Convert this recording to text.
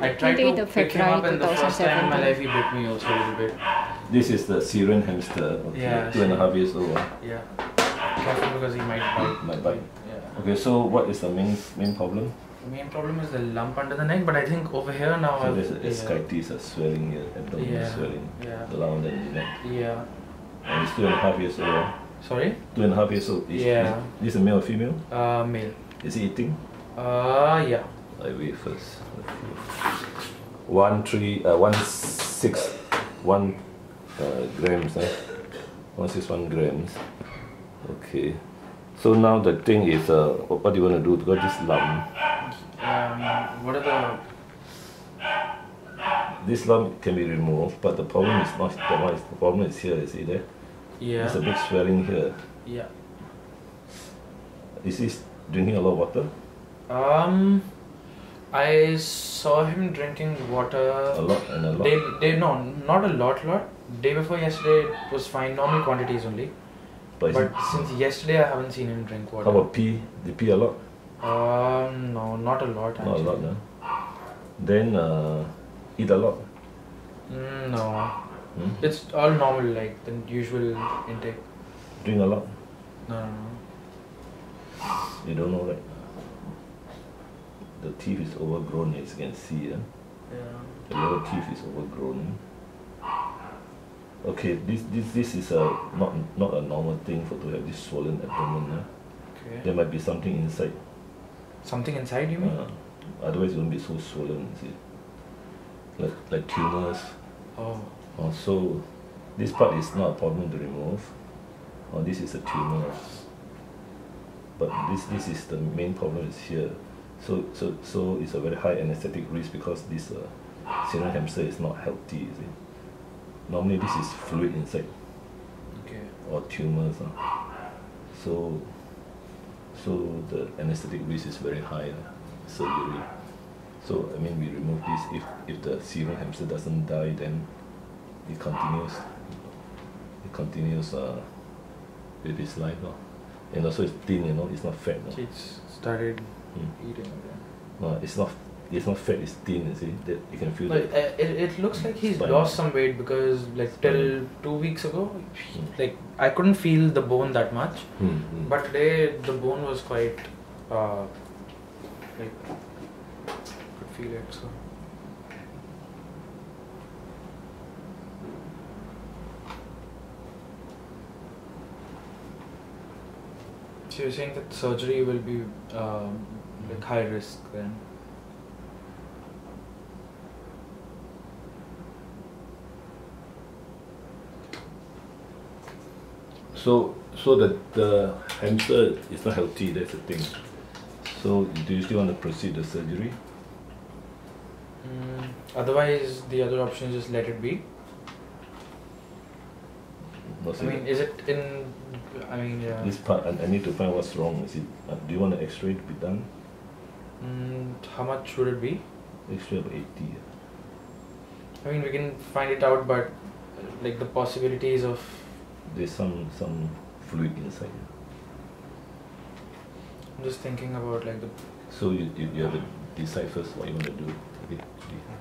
I tried to pick him up, and the first time in my life he bit me also a little bit. This is the Syrian hamster, okay. Yeah, 2.5 years old. Yeah, careful because he might bite. Yeah. Okay, so what is the main problem? The main problem is the lump under the neck, but I think over here now... So there's eschites are swelling here, abdomen is swelling, around the neck. Yeah. And it's 2.5 years old. Sorry? 2.5 years old. Yeah. Is this a male or female? Male. Is he eating? Yeah. I wait first. 161 grams, 161 grams. Okay. So now the thing is, what do you want to do? Got this lump. What are the... This lump can be removed, but the problem is not that much. The problem is here, you see there? Yeah. There's a big swelling here. Yeah. Is he drinking a lot of water? I saw him drinking water... A lot and a lot? No, not a lot. Day before yesterday, it was fine. Normal quantities only. But since yesterday, I haven't seen him drink water. How about pee? Did he pee a lot? No, not a lot actually. Not a lot, no? Then, eat a lot? No. It's all normal, like the usual intake. Drink a lot? No. You don't know, right? The teeth is overgrown, as you can see. Yeah. The lower teeth is overgrown. Okay, this is not a normal thing for to have this swollen abdomen. Okay. There might be something inside. Something inside, you mean? Otherwise, it won't be so swollen. See, like tumors. Oh. So, this part is not a problem to remove. This is a tumor. But this is the main problem is here. So it's a very high anesthetic risk because this Syrian hamster is not healthy. You see? Normally this is fluid inside, or tumors. So the anesthetic risk is very high, surgery. So I mean we remove this, if the Syrian hamster doesn't die, then it continues. It continues with its life. And also it's thin, it's not fat. It's started eating again. No, it's not fat, it's thin, you see, that you can feel like that. It looks like he's lost some weight because like till 2 weeks ago, like I couldn't feel the bone that much, but today the bone was quite, like, I could feel it, so. So you're saying that surgery will be like high risk then? So that the hamster is not healthy, that's the thing. So do you still want to proceed the surgery? Otherwise, the other option is just let it be. I mean, is it in... I mean, yeah. This part, I need to find what's wrong. Is it? Do you want an X-ray to be done? How much should it be? X-ray of 80. I mean, we can find it out, but like the possibilities of... There's some fluid inside. I'm just thinking about like the... So you have to decide first what you want to do. Okay.